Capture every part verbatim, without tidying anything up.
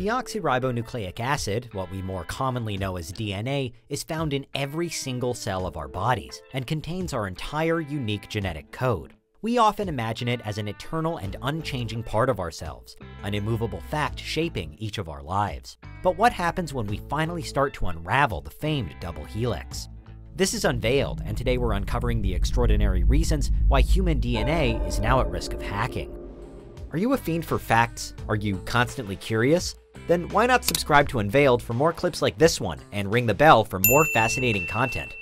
Deoxyribonucleic acid, what we more commonly know as D N A, is found in every single cell of our bodies and contains our entire unique genetic code. We often imagine it as an eternal and unchanging part of ourselves, an immovable fact shaping each of our lives. But what happens when we finally start to unravel the famed double helix? This is Unveiled, and today we're uncovering the extraordinary reasons why human D N A is now at risk of hacking. Are you a fiend for facts? Are you constantly curious? Then why not subscribe to Unveiled for more clips like this one and ring the bell for more fascinating content.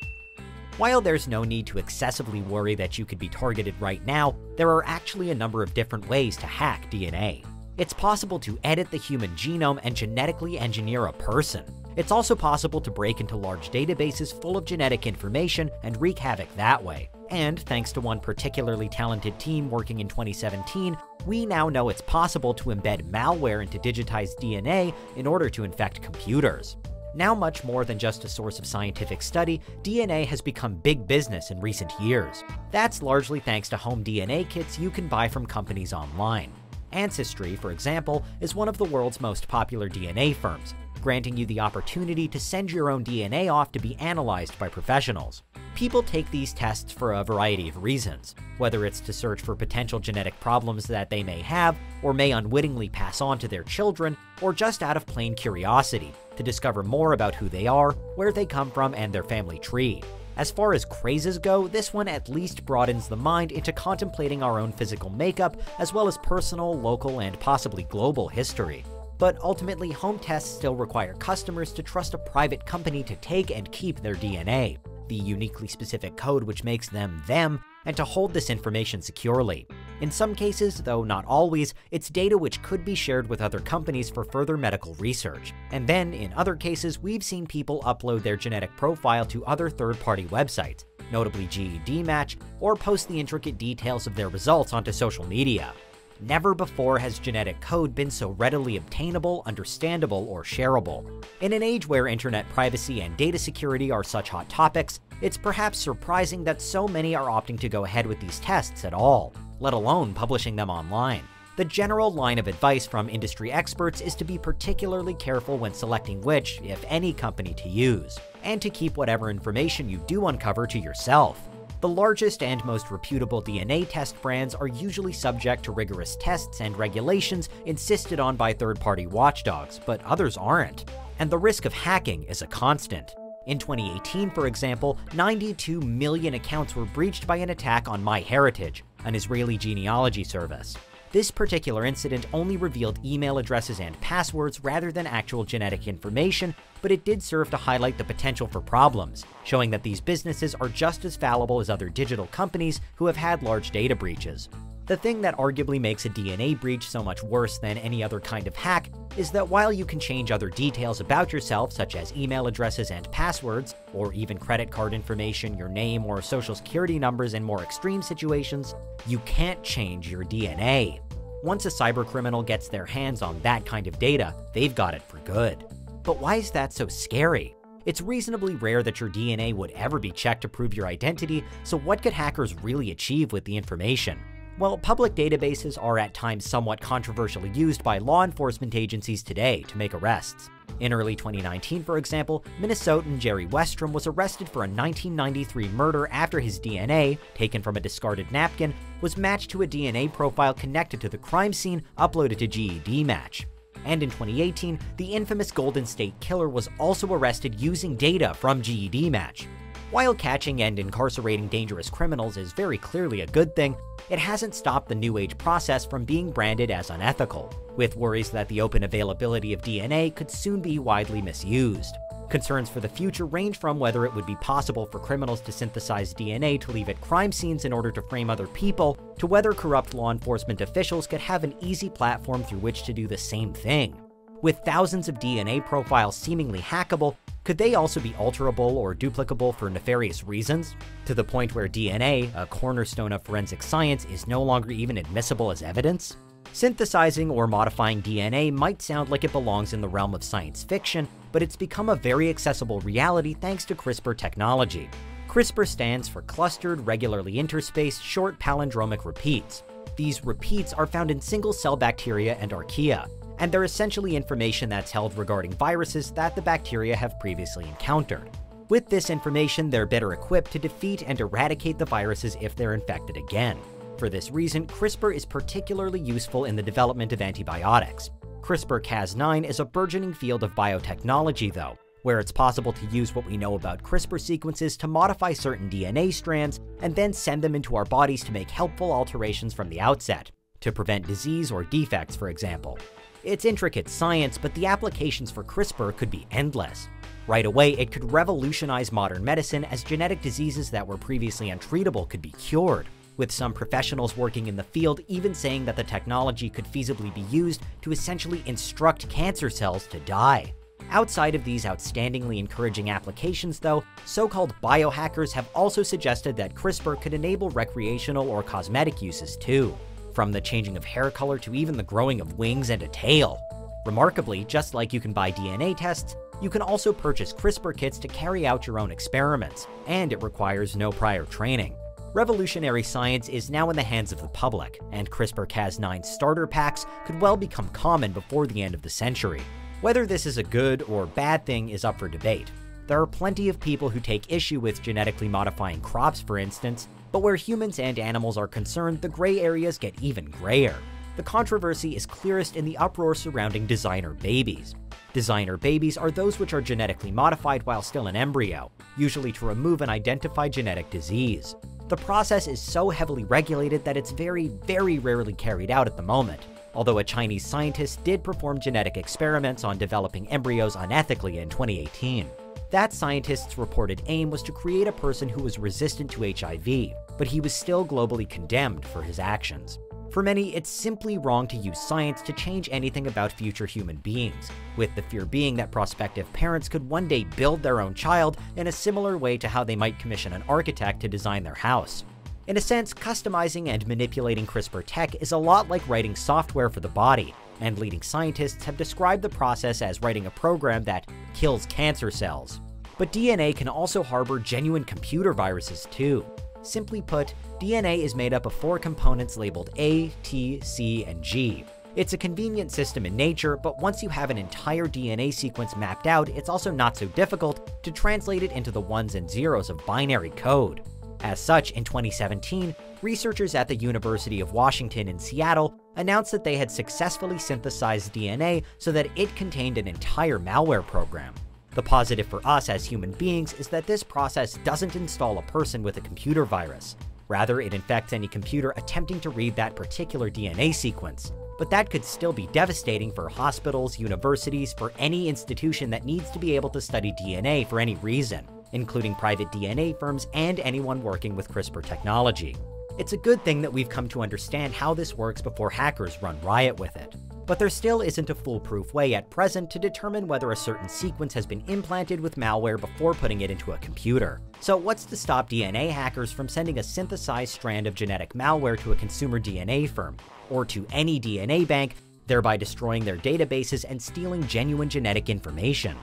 While there's no need to excessively worry that you could be targeted right now, there are actually a number of different ways to hack D N A. It's possible to edit the human genome and genetically engineer a person. It's also possible to break into large databases full of genetic information and wreak havoc that way. And thanks to one particularly talented team working in twenty seventeen, we now know it's possible to embed malware into digitized D N A in order to infect computers. Now much more than just a source of scientific study, D N A has become big business in recent years. That's largely thanks to home D N A kits you can buy from companies online. Ancestry, for example, is one of the world's most popular D N A firms, granting you the opportunity to send your own D N A off to be analyzed by professionals. People take these tests for a variety of reasons, whether it's to search for potential genetic problems that they may have or may unwittingly pass on to their children, or just out of plain curiosity to discover more about who they are, where they come from, and their family tree. As far as crazes go, this one at least broadens the mind into contemplating our own physical makeup as well as personal, local, and possibly global history. But ultimately, home tests still require customers to trust a private company to take and keep their D N A, the uniquely specific code which makes them them, and to hold this information securely. In some cases, though not always, it's data which could be shared with other companies for further medical research. And then, in other cases, we've seen people upload their genetic profile to other third-party websites, notably GEDmatch, or post the intricate details of their results onto social media. Never before has genetic code been so readily obtainable, understandable, or shareable. In an age where internet privacy and data security are such hot topics, it's perhaps surprising that so many are opting to go ahead with these tests at all, let alone publishing them online. The general line of advice from industry experts is to be particularly careful when selecting which, if any, company to use, and to keep whatever information you do uncover to yourself. The largest and most reputable D N A test brands are usually subject to rigorous tests and regulations insisted on by third-party watchdogs, but others aren't. And the risk of hacking is a constant. In twenty eighteen, for example, ninety-two million accounts were breached by an attack on MyHeritage, an Israeli genealogy service. This particular incident only revealed email addresses and passwords rather than actual genetic information, but it did serve to highlight the potential for problems, showing that these businesses are just as fallible as other digital companies who have had large data breaches. The thing that arguably makes a D N A breach so much worse than any other kind of hack is that while you can change other details about yourself, such as email addresses and passwords, or even credit card information, your name, or social security numbers in more extreme situations, you can't change your D N A. Once a cybercriminal gets their hands on that kind of data, they've got it for good. But why is that so scary? It's reasonably rare that your D N A would ever be checked to prove your identity, so what could hackers really achieve with the information? Well, public databases are at times somewhat controversially used by law enforcement agencies today to make arrests. In early twenty nineteen, for example, Minnesotan Jerry Westrom was arrested for a nineteen ninety-three murder after his D N A, taken from a discarded napkin, was matched to a D N A profile connected to the crime scene uploaded to GEDmatch. And in twenty eighteen, the infamous Golden State Killer was also arrested using data from GEDmatch. While catching and incarcerating dangerous criminals is very clearly a good thing, it hasn't stopped the new age process from being branded as unethical, with worries that the open availability of D N A could soon be widely misused. Concerns for the future range from whether it would be possible for criminals to synthesize D N A to leave at crime scenes in order to frame other people, to whether corrupt law enforcement officials could have an easy platform through which to do the same thing. With thousands of D N A profiles seemingly hackable, could they also be alterable or duplicable for nefarious reasons, to the point where D N A, a cornerstone of forensic science, is no longer even admissible as evidence? Synthesizing or modifying D N A might sound like it belongs in the realm of science fiction, but it's become a very accessible reality thanks to CRISPR technology. CRISPR stands for Clustered, Regularly Interspaced, Short Palindromic Repeats. These repeats are found in single-cell bacteria and archaea, and they're essentially information that's held regarding viruses that the bacteria have previously encountered. With this information, they're better equipped to defeat and eradicate the viruses if they're infected again. For this reason, CRISPR is particularly useful in the development of antibiotics. CRISPR Cas nine is a burgeoning field of biotechnology, though, where it's possible to use what we know about CRISPR sequences to modify certain D N A strands and then send them into our bodies to make helpful alterations from the outset, to prevent disease or defects, for example. It's intricate science, but the applications for CRISPR could be endless. Right away, it could revolutionize modern medicine, as genetic diseases that were previously untreatable could be cured, with some professionals working in the field even saying that the technology could feasibly be used to essentially instruct cancer cells to die. Outside of these outstandingly encouraging applications, though, so-called biohackers have also suggested that CRISPR could enable recreational or cosmetic uses too, from the changing of hair color to even the growing of wings and a tail. Remarkably, just like you can buy D N A tests, you can also purchase CRISPR kits to carry out your own experiments, and it requires no prior training. Revolutionary science is now in the hands of the public, and CRISPR Cas nine starter packs could well become common before the end of the century. Whether this is a good or bad thing is up for debate. There are plenty of people who take issue with genetically modifying crops, for instance, but where humans and animals are concerned, the gray areas get even grayer. The controversy is clearest in the uproar surrounding designer babies. Designer babies are those which are genetically modified while still an embryo, usually to remove an identified genetic disease. The process is so heavily regulated that it's very, very rarely carried out at the moment, although a Chinese scientist did perform genetic experiments on developing embryos unethically in twenty eighteen. That scientist's reported aim was to create a person who was resistant to H I V, but he was still globally condemned for his actions. For many, it's simply wrong to use science to change anything about future human beings, with the fear being that prospective parents could one day build their own child in a similar way to how they might commission an architect to design their house. In a sense, customizing and manipulating CRISPR tech is a lot like writing software for the body, and leading scientists have described the process as writing a program that kills cancer cells. But D N A can also harbor genuine computer viruses too. Simply put, D N A is made up of four components labeled A, T, C, and G. It's a convenient system in nature, but once you have an entire D N A sequence mapped out, it's also not so difficult to translate it into the ones and zeros of binary code. As such, in twenty seventeen, researchers at the University of Washington in Seattle announced that they had successfully synthesized D N A so that it contained an entire malware program. The positive for us as human beings is that this process doesn't install a person with a computer virus. Rather, it infects any computer attempting to read that particular D N A sequence. But that could still be devastating for hospitals, universities, for any institution that needs to be able to study D N A for any reason, including private D N A firms and anyone working with CRISPR technology. It's a good thing that we've come to understand how this works before hackers run riot with it. But there still isn't a foolproof way at present to determine whether a certain sequence has been implanted with malware before putting it into a computer. So what's to stop D N A hackers from sending a synthesized strand of genetic malware to a consumer D N A firm, or to any D N A bank, thereby destroying their databases and stealing genuine genetic information?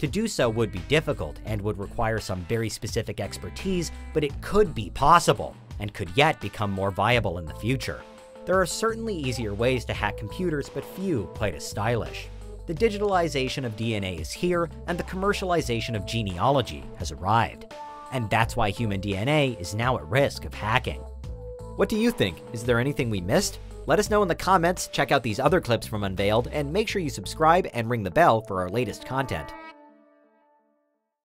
To do so would be difficult and would require some very specific expertise, but it could be possible and could yet become more viable in the future. There are certainly easier ways to hack computers, but few quite as stylish. The digitalization of D N A is here, and the commercialization of genealogy has arrived. And that's why human D N A is now at risk of hacking. What do you think? Is there anything we missed? Let us know in the comments, check out these other clips from Unveiled, and make sure you subscribe and ring the bell for our latest content.